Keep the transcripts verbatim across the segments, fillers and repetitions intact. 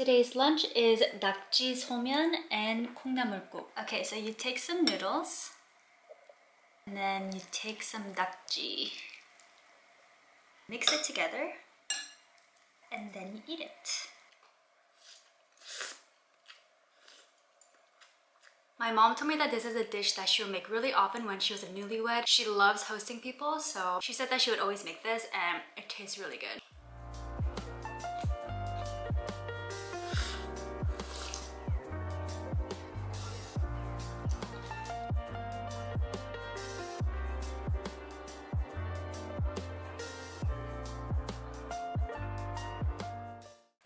Today's lunch is 낙지, 소면, and 콩나물국. Okay, so you take some noodles, and then you take some 낙지. Mix it together, and then you eat it. My mom told me that this is a dish that she would make really often when she was a newlywed. She loves hosting people, so she said that she would always make this, and it tastes really good.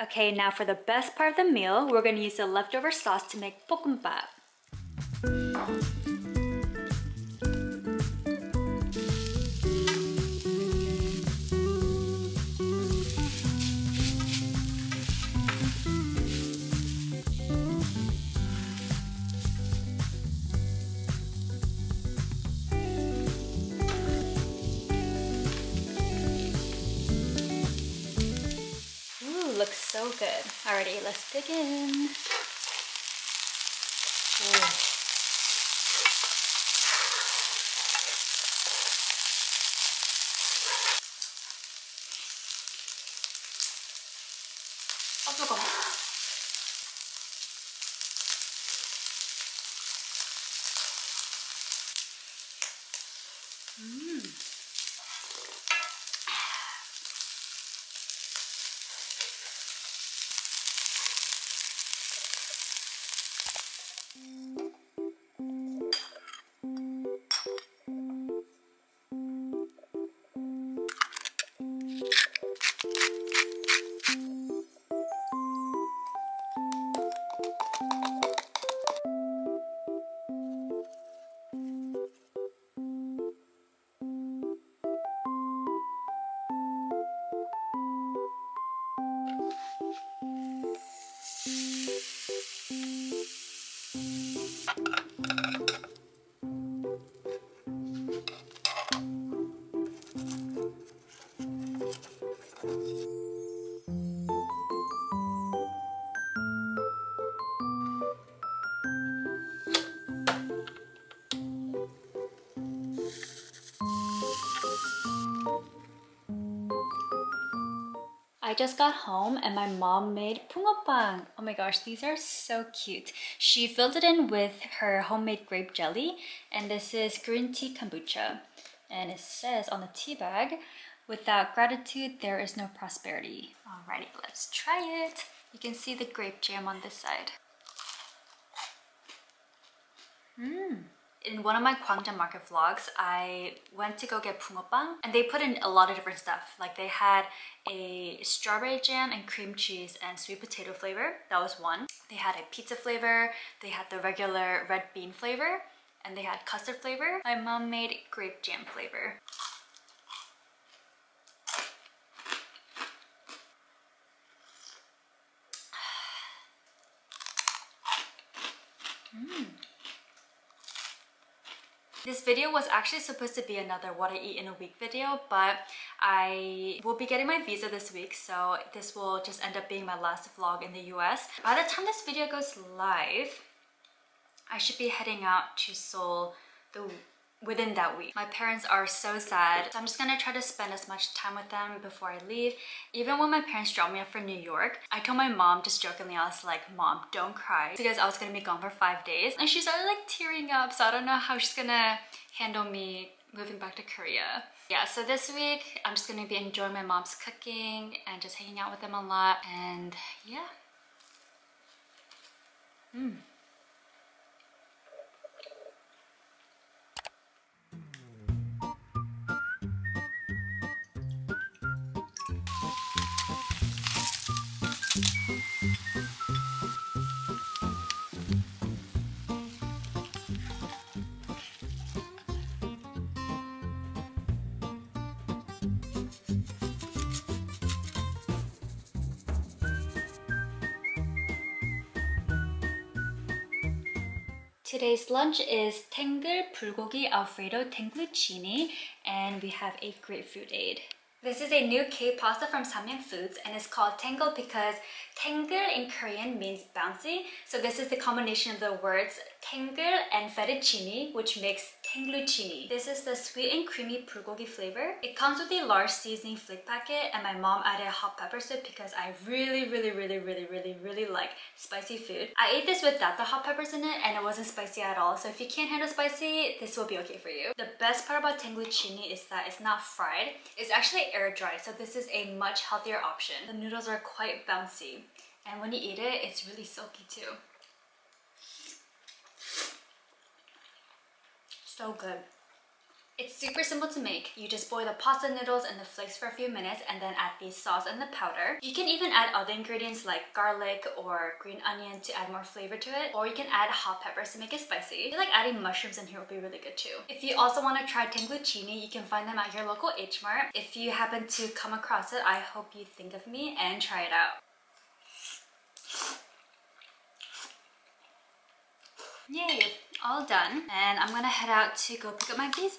Okay, now for the best part of the meal, we're going to use the leftover sauce to make 볶음밥. Looks so good. Alrighty, let's begin. Ooh. 아, 뜨거워. 음. I just got home and my mom made bungeoppang. Oh my gosh, these are so cute. She filled it in with her homemade grape jelly, and this is green tea kombucha. And it says on the tea bag, without gratitude, there is no prosperity. Alrighty, let's try it. You can see the grape jam on this side. Mmm. In one of my Gwangjang Market vlogs, I went to go get bungeoppang, and they put in a lot of different stuff. Like they had a strawberry jam and cream cheese and sweet potato flavor. That was one. They had a pizza flavor. They had the regular red bean flavor, and they had custard flavor. My mom made grape jam flavor. Mmm. This video was actually supposed to be another what I eat in a week video, but I will be getting my visa this week, so this will just end up being my last vlog in the U S. By the time this video goes live, I should be heading out to Seoul the, within that week. My parents are so sad, so I'm just gonna try to spend as much time with them before I leave. Even when my parents dropped me off from New York, I told my mom just jokingly, I was like, Mom, don't cry, because I was gonna be gone for five days. And she started like tearing up, so I don't know how she's gonna handle me moving back to Korea. Yeah, so this week, I'm just gonna be enjoying my mom's cooking and just hanging out with them a lot, and yeah. Mmm. Today's lunch is Tengul bulgogi alfredo tangluccine, and we have a grapefruit aid. This is a new K pasta from Samyang Foods and it's called tangle because tangle in Korean means bouncy. So this is the combination of the words tangle and fettuccine, which makes tangluccine. This is the sweet and creamy bulgogi flavor. It comes with a large seasoning flake packet and my mom added hot pepper soup because I really, really, really, really, really, really like spicy food. I ate this without the hot peppers in it and it wasn't spicy at all. So if you can't handle spicy, this will be okay for you. The best part about tangluccine is that it's not fried. It's actually air dry, so this is a much healthier option. The noodles are quite bouncy and when you eat it, it's really silky too. So good. It's super simple to make. You just boil the pasta noodles and the flakes for a few minutes and then add the sauce and the powder. You can even add other ingredients like garlic or green onion to add more flavor to it, or you can add hot peppers to make it spicy. I feel like adding mushrooms in here would be really good too. If you also want to try tangluccine, you can find them at your local H Mart. If you happen to come across it, I hope you think of me and try it out. Yay! All done, and I'm gonna head out to go pick up my visa.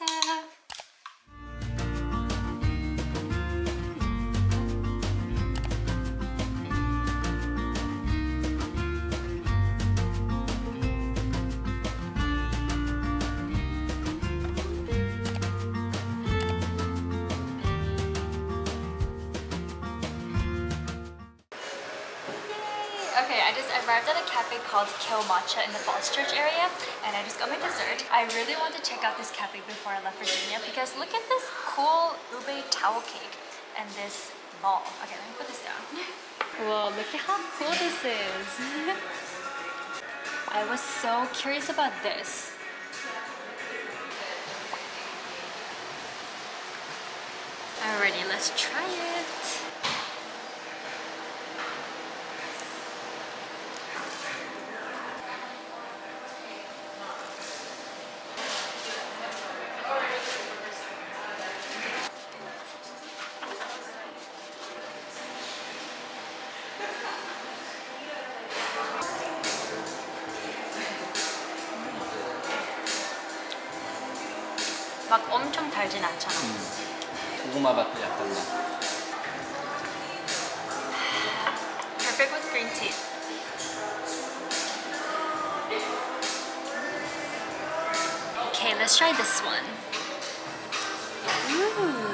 Okay, I just arrived at a cafe called Kyo Matcha in the Falls Church area and I just got my dessert. I really wanted to check out this cafe before I left Virginia because look at this cool ube towel cake and this ball. Okay, let me put this down. Whoa, look at how cool this is. I was so curious about this. Alrighty, let's try it. 막 엄청 달진 않잖아. 음. 고구마 맛도 약간 나. Perfect with green tea. Okay, let's try this one. Ooh.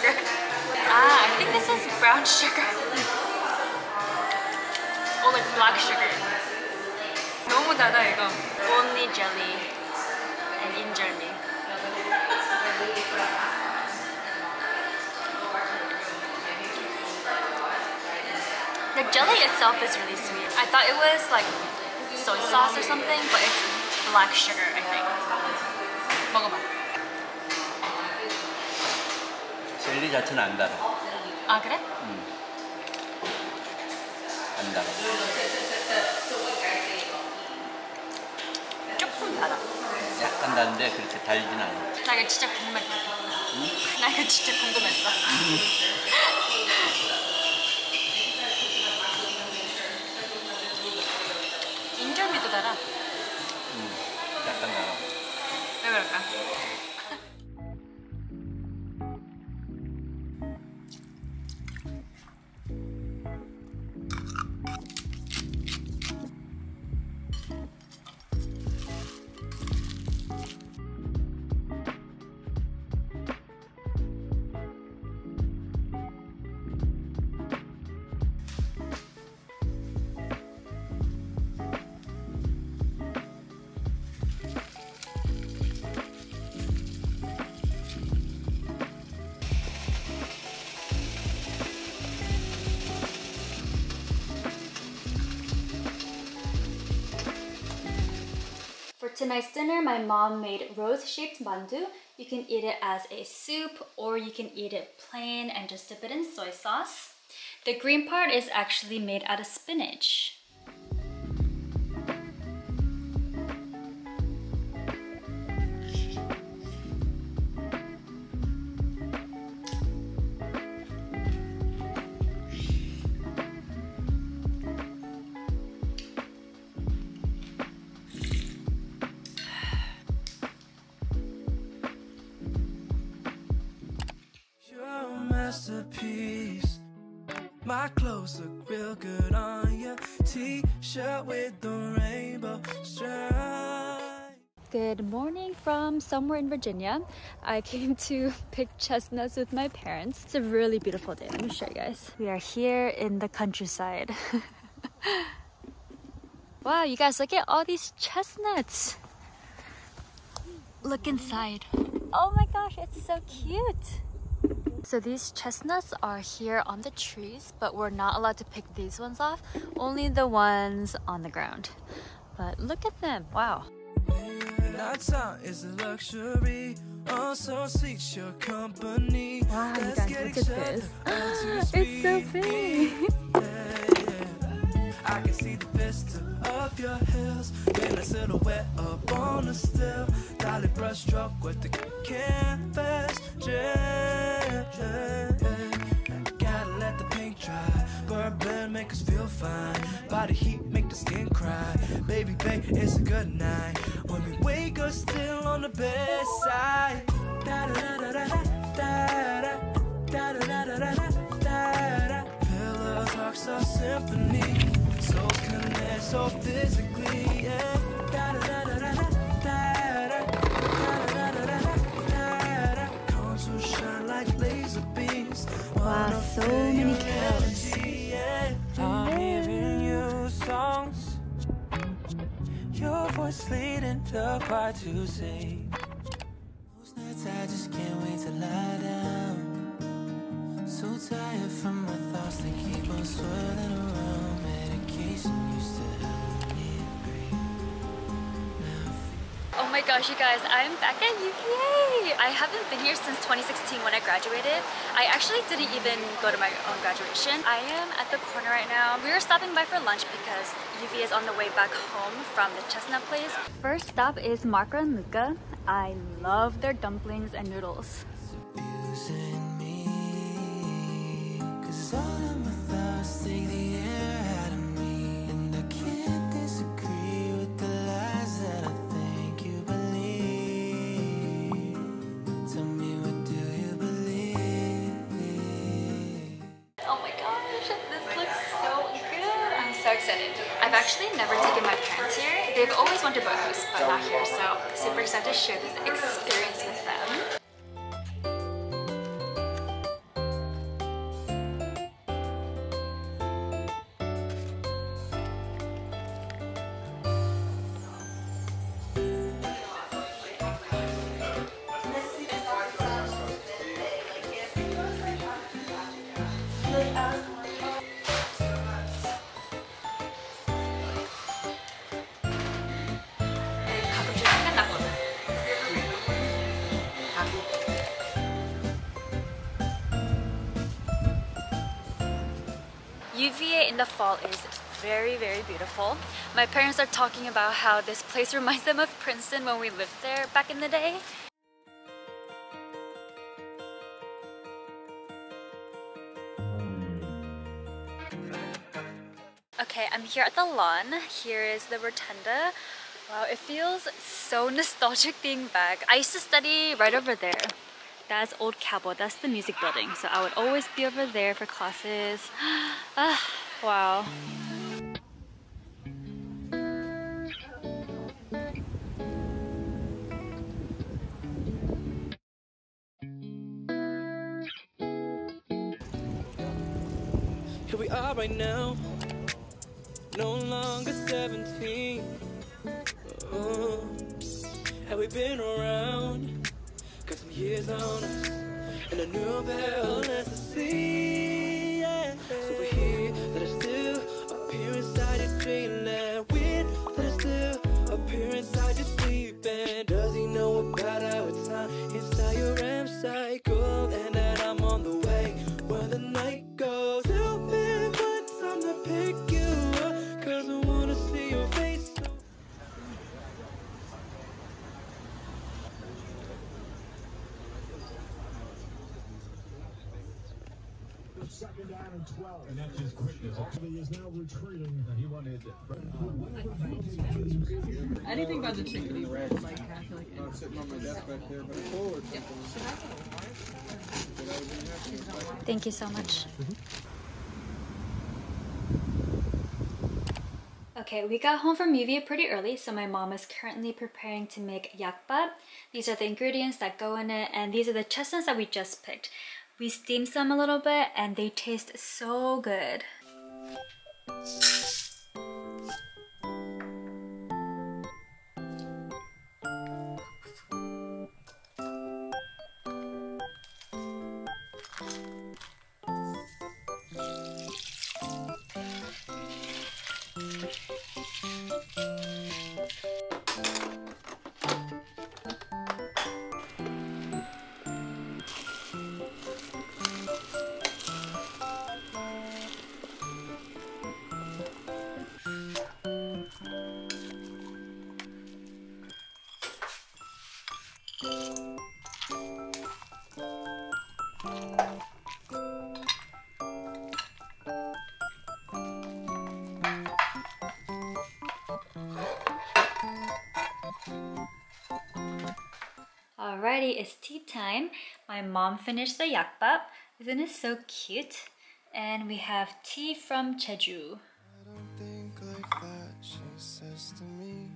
Sugar. Ah, I think this is brown sugar. Or like black sugar. 너무 달다 이거. Only jelly and injermi. The jelly itself is really sweet. I thought it was like soy sauce or something, but it's black sugar, I think. 먹어봐. 젤리 자체는 안 달아. 아 그래? 응. 안 달아. 조금 달아. 약간 단데 그렇게 달진 않아. 나 이거 진짜 궁금했어. 응? 나 이거 진짜 궁금했어. 인절미도 달아. 응. 약간 달아. 왜 그럴까? Tonight's dinner, my mom made rose-shaped mandu. You can eat it as a soup or you can eat it plain and just dip it in soy sauce. The green part is actually made out of spinach. My clothes look real good on your t-shirt with the rainbow stripe. Good morning from somewhere in Virginia. I came to pick chestnuts with my parents. It's a really beautiful day. Let me show you guys. We are here in the countryside. Wow, you guys, look at all these chestnuts. Look inside. Oh my gosh, it's so cute. So these chestnuts are here on the trees, but we're not allowed to pick these ones off, only the ones on the ground. But look at them, wow. Is a luxury. Also seeks your company. Wow, you guys, look at this. It's so big. I can see the vista of your hills in a silhouette up on the still. Dolly brush struck with the canvas. Gotta let the paint dry. Burn blend, make us feel fine. Body heat, make the skin cry. Baby, babe, it's a good night. When we wake up still on the best side. Da da da da da da da da da da. Pillow talks our symphony. So connect, so physically, yeah. Da da da da da da da da. Comes to shine like laser beams. Wow, so many cows. I'm hearing you songs. Your voice leading to choir to sing. Most nights I just can't wait to lie down. So tired from my thoughts that keep on swirling around. Oh my gosh, you guys, I'm back at U V A! I haven't been here since twenty sixteen when I graduated. I actually didn't even go to my own graduation. I am at the corner right now. We were stopping by for lunch because U V A is on the way back home from the chestnut place. First stop is Marco and Luca. I love their dumplings and noodles. I've actually never taken my parents here. They've always wanted both of us, but not here, so super excited to share this experience with them. U V A in the fall is very, very beautiful. My parents are talking about how this place reminds them of Princeton when we lived there back in the day. Okay, I'm here at the lawn. Here is the rotunda. Wow, it feels so nostalgic being back. I used to study right over there. That's Old Cabo, that's the music building. So I would always be over there for classes. Ah, wow. Here we are right now. No longer seventeen. Oh, have we been around? Got some years on us, and a new barrel as I see. Yeah. So we're here, that I still appear inside your dreamland. Weird, that I still appear inside your sleep. And does he know about our time inside your R E M cycle? And that I'm on the way where the night goes. Tell me what time to pick you up, cause I wanna see your face. Second down and twelve. And that's just quickness. He is now retreating. He wanted anything about the chicken. Like, I feel like I'm sitting on my desk back there, but forward. Thank you so much. Mm-hmm. Okay, we got home from Uvia pretty early, so my mom is currently preparing to make yakbap. These are the ingredients that go in it, and these are the chestnuts that we just picked. We steamed some a little bit, and they taste so good. Alrighty, it's tea time. My mom finished the yakbap. Isn't it so cute? And we have tea from Jeju. I don't think like that, she says to me.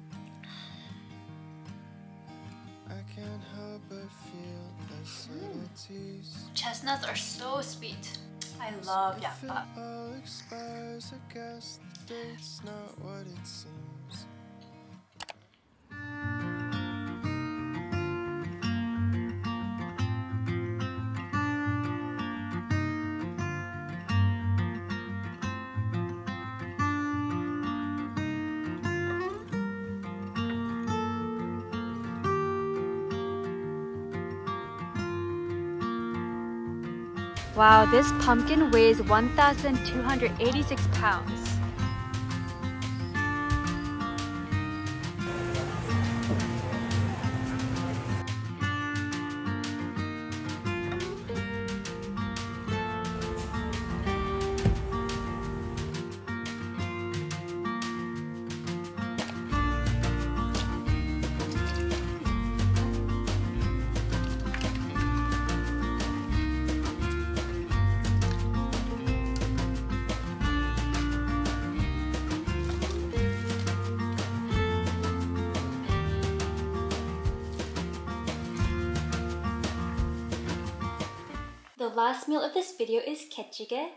I can't help but feel the subtle tease. Chestnuts are so sweet. I love yakbap. If it all expires, I guess the date's not what it seems. Wow, this pumpkin weighs one thousand two hundred eighty-six pounds. The last meal of this video is kimchi jjigae.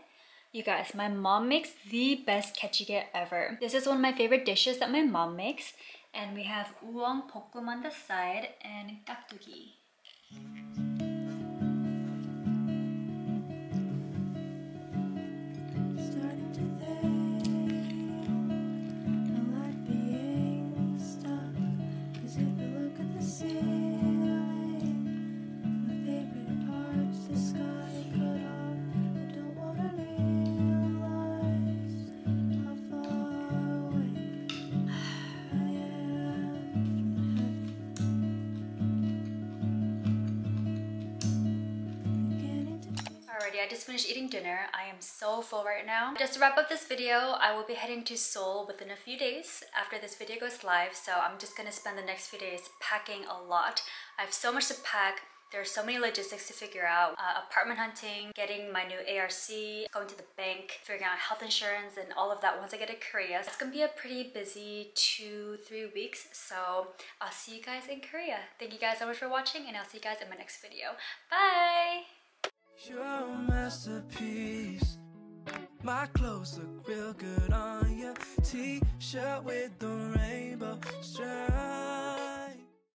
You guys, my mom makes the best kimchi jjigae ever. This is one of my favorite dishes that my mom makes. And we have uong bokkeum on the side and kkakdugi. I just finished eating dinner. I am so full right now. Just to wrap up this video, I will be heading to Seoul within a few days after this video goes live, so I'm just gonna spend the next few days packing a lot. I have so much to pack. There are so many logistics to figure out. Uh, apartment hunting, getting my new A R C, going to the bank, figuring out health insurance and all of that once I get to Korea. It's gonna be a pretty busy two, three weeks, so I'll see you guys in Korea. Thank you guys so much for watching, and I'll see you guys in my next video. Bye! You're a masterpiece. My clothes look real good on you. T-shirt with the rainbow strap.